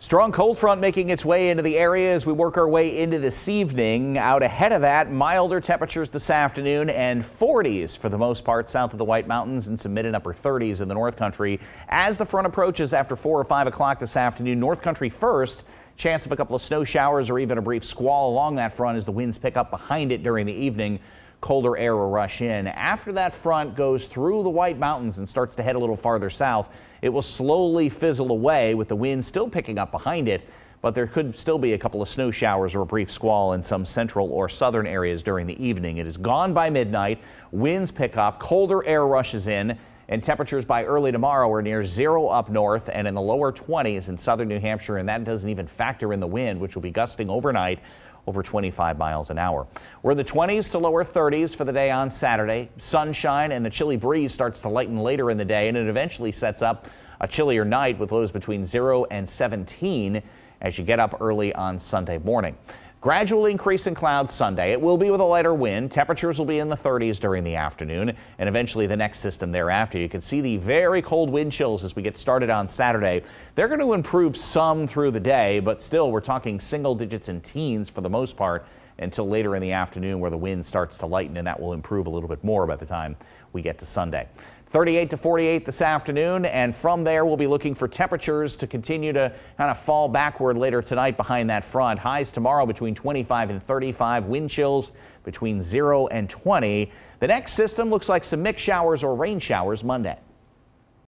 Strong cold front making its way into the area as we work our way into this evening. Out ahead of that, milder temperatures this afternoon and 40s for the most part south of the White Mountains and some mid and upper 30s in the North Country. As the front approaches after 4 or 5 o'clock this afternoon, North Country first. Chance of a couple of snow showers or even a brief squall along that front as the winds pick up behind it during the evening. Colder air will rush in. After that front goes through the White Mountains and starts to head a little farther south, it will slowly fizzle away with the wind still picking up behind it, but there could still be a couple of snow showers or a brief squall in some central or southern areas during the evening. It is gone by midnight. Winds pick up, colder air rushes in, and temperatures by early tomorrow are near zero up north and in the lower 20s in southern New Hampshire, and that doesn't even factor in the wind, which will be gusting overnight over 25 miles an hour. We're in the 20s to lower 30s for the day on Saturday. Sunshine and the chilly breeze starts to lighten later in the day, and it eventually sets up a chillier night with lows between 0 and 17 as you get up early on Sunday morning. Gradual increase in clouds Sunday. It will be with a lighter wind. Temperatures will be in the 30s during the afternoon and eventually the next system thereafter. You can see the very cold wind chills as we get started on Saturday. They're going to improve some through the day, but still we're talking single digits and teens for the most part until later in the afternoon where the wind starts to lighten, and that will improve a little bit more by the time we get to Sunday. 38 to 48 this afternoon, and from there we'll be looking for temperatures to continue to kind of fall backward later tonight behind that front. Highs tomorrow between 25 and 35, wind chills between 0 and 20. The next system looks like some mixed showers or rain showers Monday.